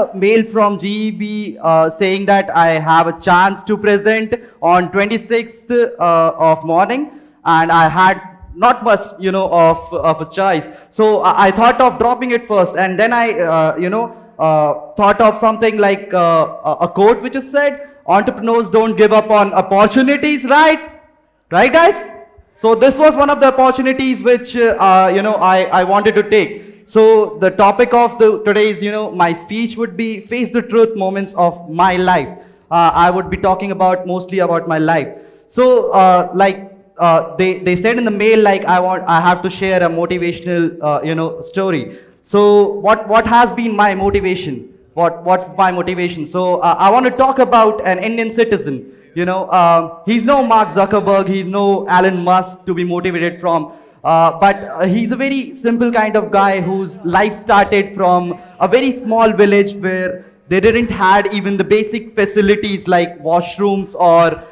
a mail from GEB saying that I have a chance to present on 26th of morning, and I had not much, you know, of a choice. So I thought of dropping it first, and then I, thought of something like a quote which is said, entrepreneurs don't give up on opportunities, right? Right, guys? So this was one of the opportunities which, I wanted to take. So the topic of today's, my speech would be Face the Truth Moments of My Life. I would be talking about mostly about my life. So they said in the mail, like, I have to share a motivational, story. So what has been my motivation? What's my motivation? So I want to talk about an Indian citizen. He's no Mark Zuckerberg, he's no Elon Musk to be motivated from, but he's a very simple kind of guy whose life started from a very small village where they didn't had even the basic facilities like washrooms or,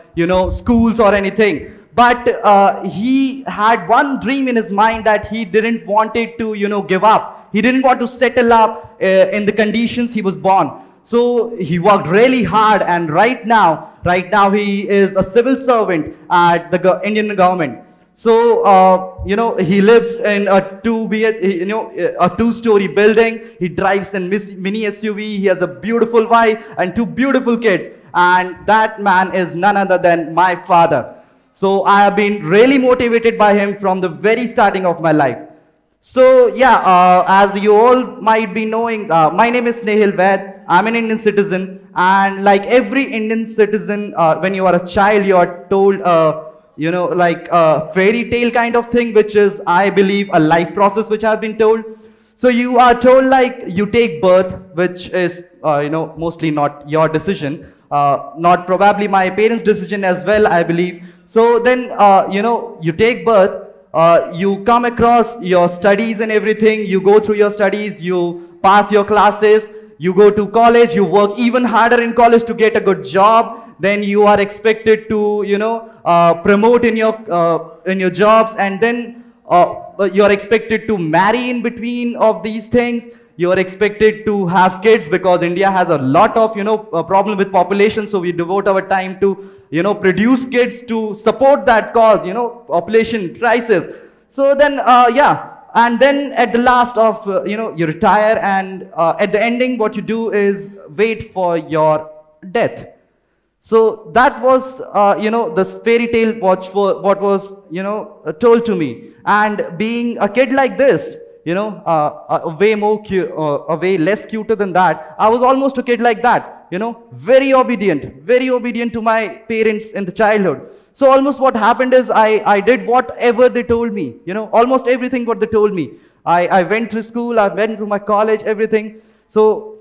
schools or anything. But he had one dream in his mind that he didn't wanted to, give up. He didn't want to settle up in the conditions he was born. So he worked really hard, and right now he is a civil servant at the Indian government. So, he lives in a two-story building. He drives in mini SUV. He has a beautiful wife and two beautiful kids. And that man is none other than my father. So I have been really motivated by him from the very starting of my life. So yeah, as you all might be knowing, my name is Snehil Vaidh. I'm an Indian citizen, and like every Indian citizen, when you are a child, you are told, like a fairy tale kind of thing, which is, I believe, a life process which has been told. So you are told, like, you take birth, which is, mostly not your decision, not probably my parents' decision as well, I believe. So then, you take birth. You come across your studies and everything, you go through your studies, you pass your classes, you go to college, you work even harder in college to get a good job, then you are expected to, promote in your jobs, and then you are expected to marry in between of these things, you are expected to have kids because India has a lot of, problem with population, so we devote our time to produce kids to support that cause, population crisis. So then, and then at the last of, you retire, and at the ending, what you do is wait for your death. So that was, the fairy tale what was, told to me. And being a kid like this, way less cuter than that, I was almost a kid like that. Very obedient to my parents in the childhood. So almost what happened is I did whatever they told me, almost everything what they told me. I went through school, I went through my college, everything. So,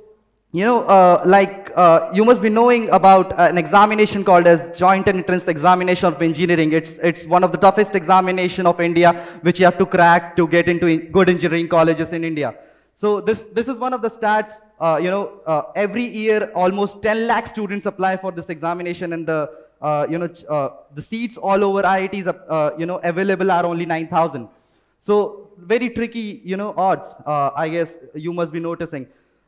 you must be knowing about an examination called as Joint Entrance Examination of Engineering. It's one of the toughest examination of India, which you have to crack to get into good engineering colleges in India. So this is one of the stats, every year almost 10 lakh students apply for this examination, and the seats all over IITs, available are only 9,000. So very tricky, odds, I guess you must be noticing.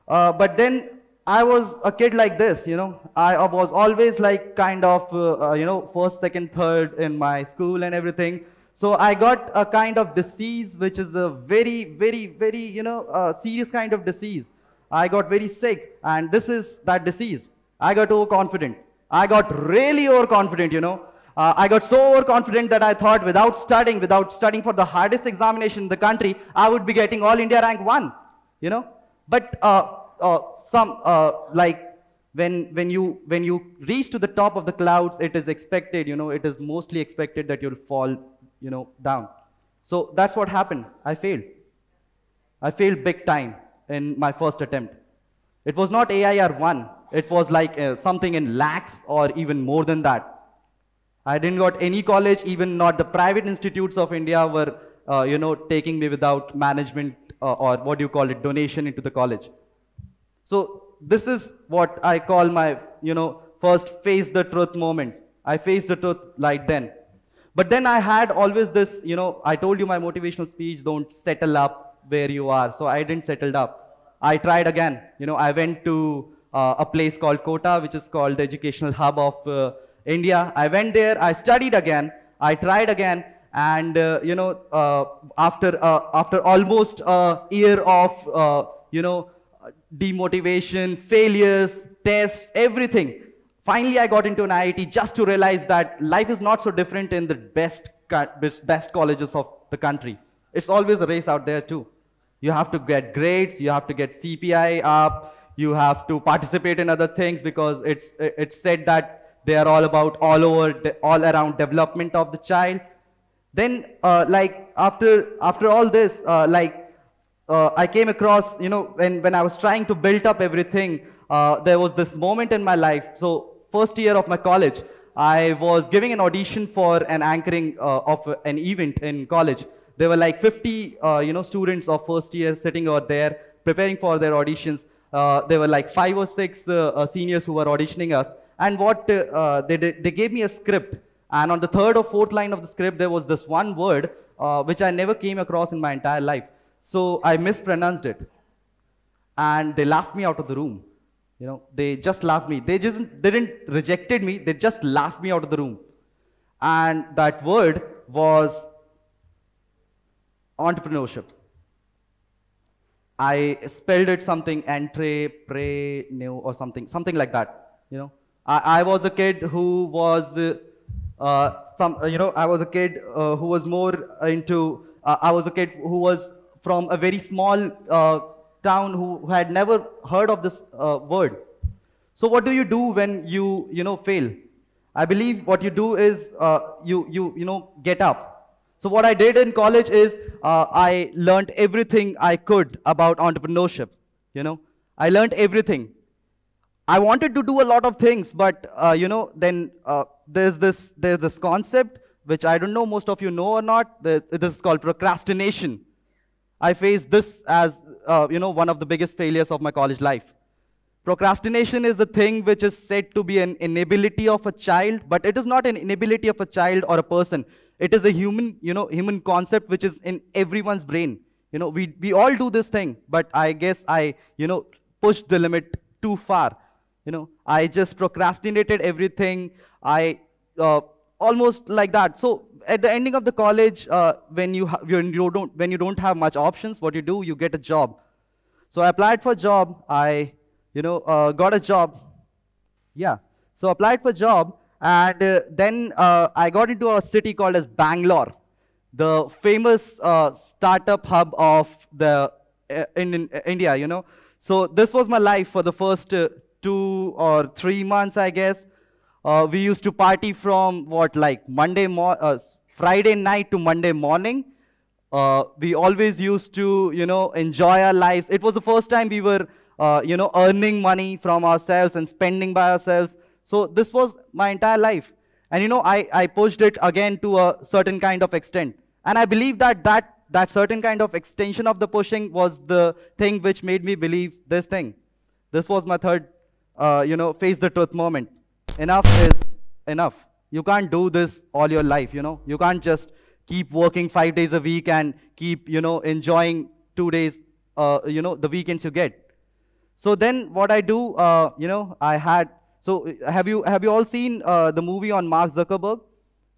But then I was a kid like this, I was always like kind of, first, second, third in my school and everything. So I got a kind of disease, which is a very, very, very, serious kind of disease. I got very sick, and this is that disease. I got overconfident. I got really overconfident, I got so overconfident that I thought without studying for the hardest examination in the country, I would be getting all India rank 1, But when you reach to the top of the clouds, it is expected, it is mostly expected that you'll fall down. So that's what happened. I failed big time in my first attempt. It was not AIR 1, it was like something in lakhs or even more than that. I didn't got any college, even not the private institutes of India were taking me without management or what do you call it, donation into the college. So this is what I call my first face the truth moment. I faced the truth like then. But then I had always this, I told you my motivational speech, don't settle up where you are. So I didn't settle up. I tried again. You know, I went to a place called Kota, which is called the educational hub of India. I went there, I studied again, I tried again, and you know, after almost a year of you know, demotivation, failures, tests, everything, finally I got into an IIT just to realize that life is not so different in the best colleges of the country. It's always a race out there too. You have to get grades, you have to get CPI up, you have to participate in other things, because it's said that they are all about all around development of the child. Then like after all this, I came across, you know, when I was trying to build up everything, there was this moment in my life. So first year of my college, I was giving an audition for an anchoring of an event in college. There were like 50, you know, students of first year sitting out there preparing for their auditions. There were like 5 or 6 seniors who were auditioning us. And what they did, they gave me a script. And on the 3rd or 4th line of the script, there was this one word which I never came across in my entire life. So I mispronounced it, and they laughed me out of the room. You know, they just laughed me. They didn't rejected me. They just laughed me out of the room. And that word was entrepreneurship. I spelled it something entrepreneur or something like that. You know, I was a kid who was you know, I was a kid who was more into. I was a kid who was from a very small town who had never heard of this word. So what do you do when you know, fail? I believe what you do is you know, get up. So what I did in college is I learned everything I could about entrepreneurship. You know, I learned everything. I wanted to do a lot of things, but you know, then there's this concept which I don't know most of you know or not. This is called procrastination. I faced this as, you know, one of the biggest failures of my college life. Procrastination is a thing which is said to be an inability of a child, but it is not an inability of a child or a person. It is a human, you know, human concept which is in everyone's brain. You know, we all do this thing, but I guess I, you know, pushed the limit too far. You know, I just procrastinated everything. I almost like that. So at the ending of the college, when you don't have much options, what you do, you get a job. So I applied for a job. I, you know, got a job. Yeah. So applied for a job, and then I got into a city called as Bangalore, the famous startup hub of the in India. You know. So this was my life for the first 2 or 3 months, I guess. We used to party from what, like Friday night to Monday morning. We always used to, you know, enjoy our lives. It was the first time we were, you know, earning money from ourselves and spending by ourselves. So this was my entire life. And, you know, I pushed it again to a certain kind of extent. And I believe that certain kind of extension of the pushing was the thing which made me believe this thing. This was my third, you know, face the truth moment. Enough is enough. You can't do this all your life, you know. You can't just keep working 5 days a week and keep, you know, enjoying 2 days, you know, the weekends you get. So then what I do, you know, I had, so have you all seen the movie on Mark Zuckerberg,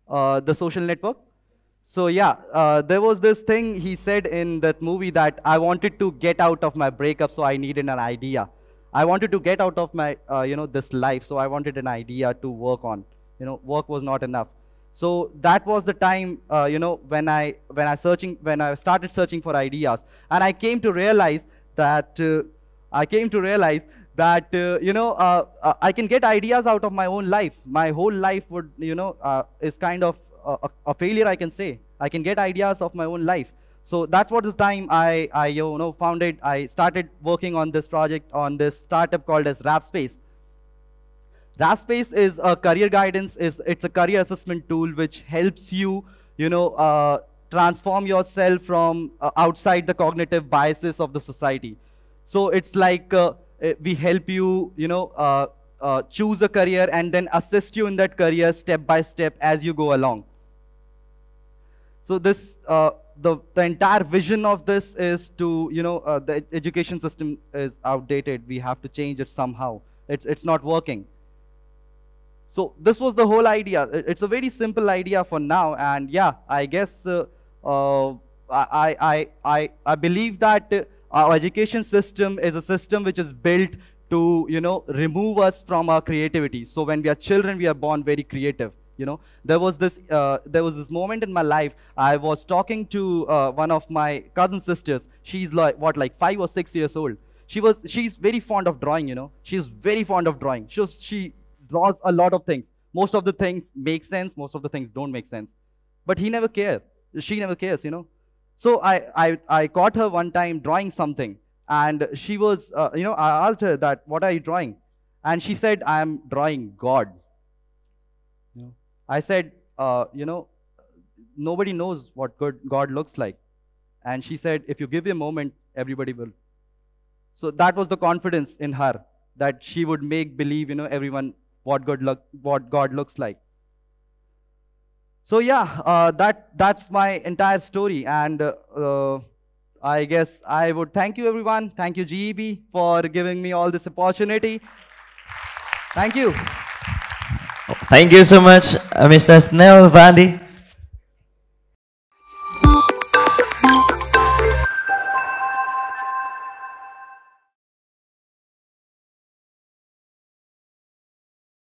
The Social Network? So yeah, there was this thing he said in that movie that I wanted to get out of my breakup, so I needed an idea. I wanted to get out of my, you know, this life, so I wanted an idea to work on. You know, work was not enough. So that was the time, you know, when I started searching for ideas, and I came to realize that, you know, I can get ideas out of my own life. My whole life would, you know, is kind of a failure, I can say. I can get ideas of my own life. So that's what this time I you know, founded. I started working on this project, on this startup called as Rapspace. Rapspace is a career guidance. It's a career assessment tool which helps you, you know, transform yourself from outside the cognitive biases of the society. So it's like we help you, you know, choose a career and then assist you in that career step by step as you go along. So this, the entire vision of this is to, the education system is outdated. We have to change it somehow. It's not working. So this was the whole idea. It's a very simple idea for now, and yeah, I guess I believe that our education system is a system which is built to remove us from our creativity. So when we are children, we are born very creative. There was this moment in my life. I was talking to one of my cousin sisters. She's like 5 or 6 years old. She's very fond of drawing. She's very fond of drawing. She draws a lot of things. Most of the things make sense. Most of the things don't make sense. But he never cares. She never cares. So I caught her one time drawing something. And she was, I asked her that, what are you drawing? And she said, I am drawing God. I said, nobody knows what God looks like. And she said, if you give me a moment, everybody will. So that was the confidence in her, that she would make believe, everyone what God looks like. So yeah, that's my entire story. And I guess I would thank you, everyone. Thank you, GEB, for giving me all this opportunity. Thank you. Thank you so much, Mr. Snehil Vaidh.